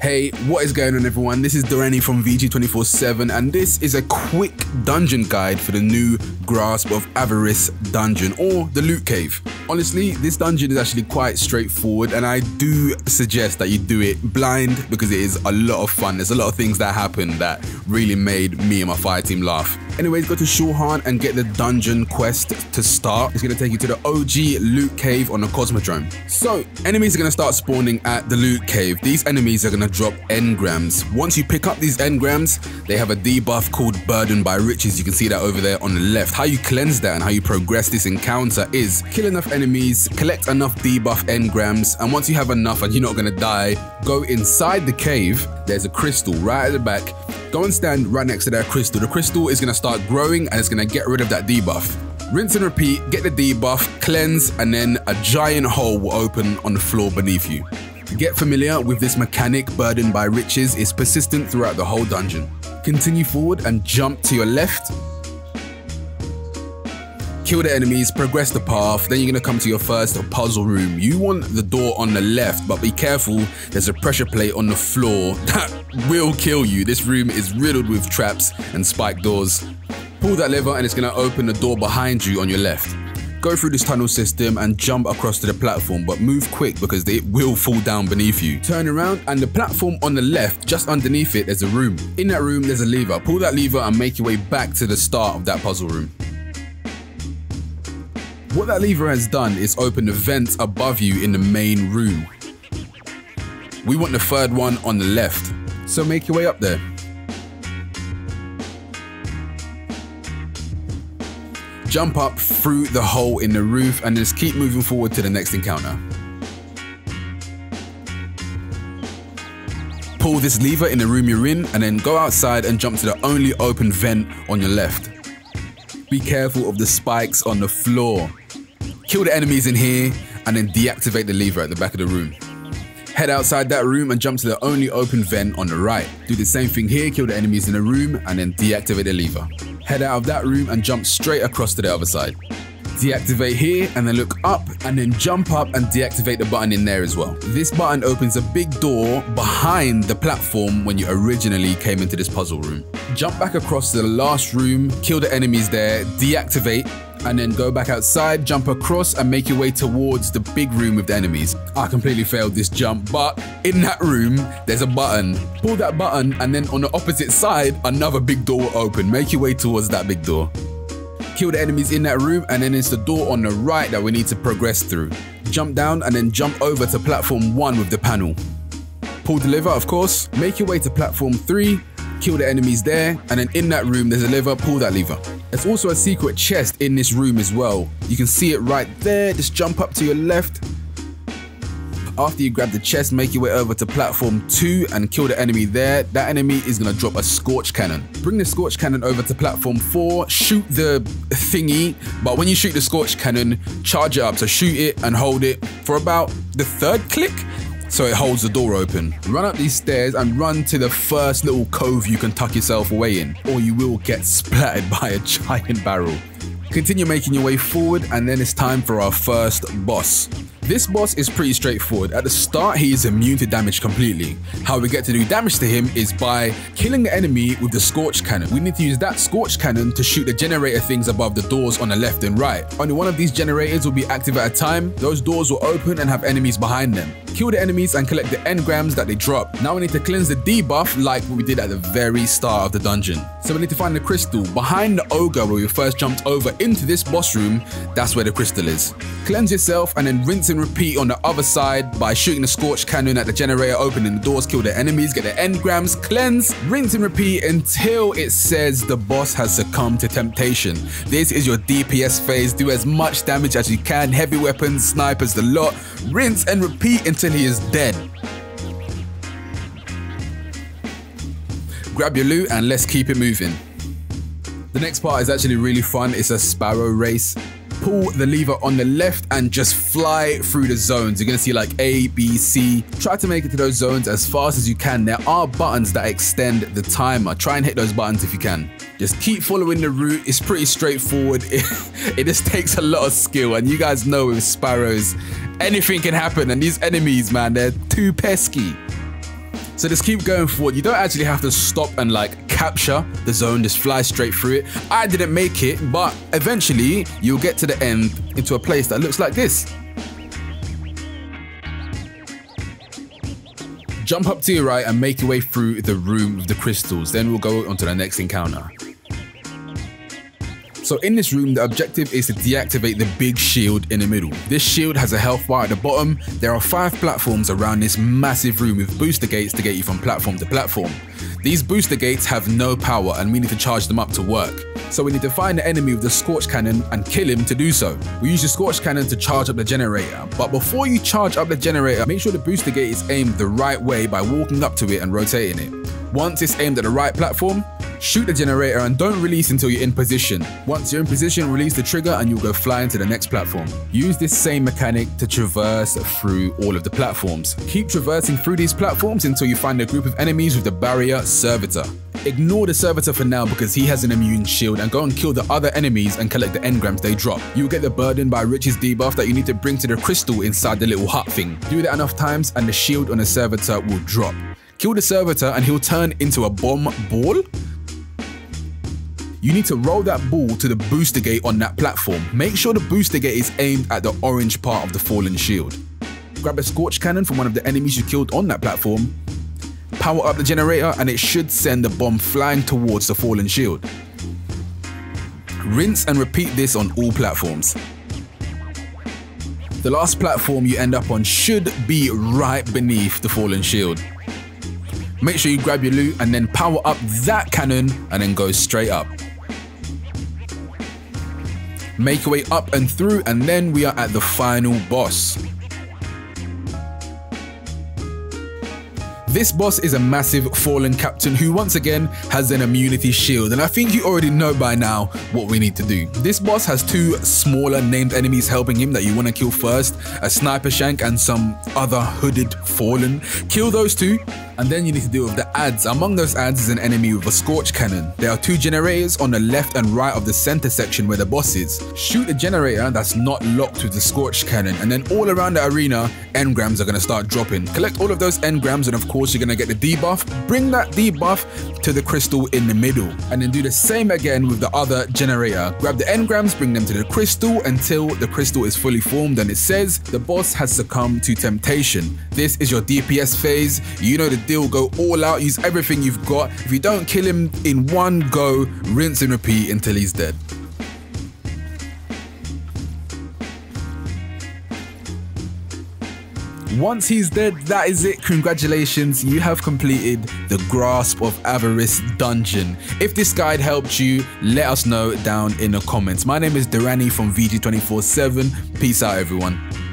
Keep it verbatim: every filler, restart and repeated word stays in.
Hey, what is going on everyone? This is Doreni from V G two forty-seven and this is a quick dungeon guide for the new Grasp of Avarice dungeon or the Loot Cave. Honestly, this dungeon is actually quite straightforward and I do suggest that you do it blind because it is a lot of fun. There's a lot of things that happen that really made me and my fire team laugh. Anyways, go to Shulhan and get the dungeon quest to start. It's going to take you to the O G Loot Cave on the Cosmodrome. So, enemies are going to start spawning at the Loot Cave. These enemies are going to drop engrams. Once you pick up these engrams, they have a debuff called Burdened by Riches. You can see that over there on the left. How you cleanse that and how you progress this encounter is kill enough enemies, collect enough debuff engrams, and once you have enough and you're not gonna die, go inside the cave. There's a crystal right at the back. Go and stand right next to that crystal. The crystal is gonna start growing and it's gonna get rid of that debuff. Rinse and repeat, get the debuff, cleanse, and then a giant hole will open on the floor beneath you. Get familiar with this mechanic, Burdened by Riches. It's persistent throughout the whole dungeon. Continue forward and jump to your left. Kill the enemies, progress the path, then you're gonna come to your first puzzle room. You want the door on the left, but be careful, there's a pressure plate on the floor that will kill you. This room is riddled with traps and spike doors. Pull that lever and it's gonna open the door behind you on your left. Go through this tunnel system and jump across to the platform, but move quick because it will fall down beneath you. Turn around and the platform on the left, just underneath it, there's a room. In that room, there's a lever. Pull that lever and make your way back to the start of that puzzle room. What that lever has done is open a vent above you in the main room. We want the third one on the left, so make your way up there. Jump up through the hole in the roof and just keep moving forward to the next encounter. Pull this lever in the room you're in and then go outside and jump to the only open vent on your left. Be careful of the spikes on the floor. Kill the enemies in here and then deactivate the lever at the back of the room. Head outside that room and jump to the only open vent on the right. Do the same thing here, kill the enemies in the room and then deactivate the lever. Head out of that room and jump straight across to the other side. Deactivate here and then look up and then jump up and deactivate the button in there as well. This button opens a big door behind the platform when you originally came into this puzzle room. Jump back across to the last room, kill the enemies there, deactivate, and then go back outside, jump across and make your way towards the big room with the enemies. I completely failed this jump, but in that room, there's a button. Pull that button and then on the opposite side, another big door will open. Make your way towards that big door. Kill the enemies in that room and then it's the door on the right that we need to progress through. Jump down and then jump over to platform one with the panel. Pull the lever, of course. Make your way to platform three. Kill the enemies there, and then in that room there's a lever, pull that lever. There's also a secret chest in this room as well. You can see it right there, just jump up to your left. After you grab the chest, make your way over to platform two and kill the enemy there. That enemy is gonna drop a Scorch Cannon. Bring the Scorch Cannon over to platform four, shoot the thingy, but when you shoot the Scorch Cannon, charge it up, so shoot it and hold it for about the third click, so it holds the door open. Run up these stairs and run to the first little cove you can tuck yourself away in, or you will get splattered by a giant barrel. Continue making your way forward and then it's time for our first boss. This boss is pretty straightforward. At the start, he is immune to damage completely. How we get to do damage to him is by killing the enemy with the Scorch Cannon. We need to use that Scorch Cannon to shoot the generator things above the doors on the left and right. Only one of these generators will be active at a time. Those doors will open and have enemies behind them. Kill the enemies and collect the engrams that they drop. Now we need to cleanse the debuff like we did at the very start of the dungeon. So we need to find the crystal. Behind the ogre where we first jumped over into this boss room, that's where the crystal is. Cleanse yourself and then rinse and repeat on the other side by shooting the Scorch Cannon at the generator, opening the doors, kill the enemies, get the engrams, cleanse, rinse and repeat until it says the boss has succumbed to temptation. This is your D P S phase. Do as much damage as you can, heavy weapons, snipers, the lot. Rinse and repeat until he is dead. Grab your loot and let's keep it moving. The next part is actually really fun. It's a sparrow race. Pull the lever on the left and just fly through the zones. You're gonna see like A, B, C. Try to make it to those zones as fast as you can. There are buttons that extend the timer. Try and hit those buttons if you can. Just keep following the route. It's pretty straightforward. It, it just takes a lot of skill. And you guys know with sparrows, anything can happen. And these enemies, man, they're too pesky. So just keep going forward. You don't actually have to stop and like capture the zone, just fly straight through it. I didn't make it, but eventually you'll get to the end into a place that looks like this. Jump up to your right and make your way through the room with the crystals. Then we'll go on to the next encounter. So in this room, the objective is to deactivate the big shield in the middle. This shield has a health bar at the bottom. There are five platforms around this massive room with booster gates to get you from platform to platform. These booster gates have no power and we need to charge them up to work. So we need to find the enemy with the Scorch Cannon and kill him to do so. We use the Scorch Cannon to charge up the generator. But before you charge up the generator, make sure the booster gate is aimed the right way by walking up to it and rotating it. Once it's aimed at the right platform, shoot the generator and don't release until you're in position. Once you're in position, release the trigger and you'll go flying to the next platform. Use this same mechanic to traverse through all of the platforms. Keep traversing through these platforms until you find a group of enemies with the barrier Servitor. Ignore the Servitor for now because he has an immune shield, and go and kill the other enemies and collect the engrams they drop. You'll get the Burdened by Riches debuff that you need to bring to the crystal inside the little hut thing. Do that enough times and the shield on the Servitor will drop. Kill the Servitor and he'll turn into a bomb ball. You need to roll that ball to the booster gate on that platform. Make sure the booster gate is aimed at the orange part of the Fallen Shield. Grab a Scorch Cannon from one of the enemies you killed on that platform. Power up the generator and it should send the bomb flying towards the Fallen Shield. Rinse and repeat this on all platforms. The last platform you end up on should be right beneath the Fallen Shield. Make sure you grab your loot and then power up that cannon and then go straight up. Make your way up and through, and then we are at the final boss. This boss is a massive fallen captain who once again has an immunity shield, and I think you already know by now what we need to do. This boss has two smaller named enemies helping him that you want to kill first, a sniper shank and some other hooded fallen. Kill those two. And then you need to deal with the ads. Among those ads is an enemy with a Scorch Cannon. There are two generators on the left and right of the center section where the boss is. Shoot a generator that's not locked with the Scorch Cannon, and then all around the arena, engrams are gonna start dropping. Collect all of those engrams and of course you're gonna get the debuff. Bring that debuff to the crystal in the middle and then do the same again with the other generator. Grab the engrams, bring them to the crystal until the crystal is fully formed and it says the boss has succumbed to temptation. This is your D P S phase. You know the deal, go all out, use everything you've got. If you don't kill him in one go, rinse and repeat until he's dead. Once he's dead, that is it. Congratulations, you have completed the Grasp of Avarice dungeon. If this guide helped you, let us know down in the comments. My name is Durani from V G two forty-seven. Peace out, everyone.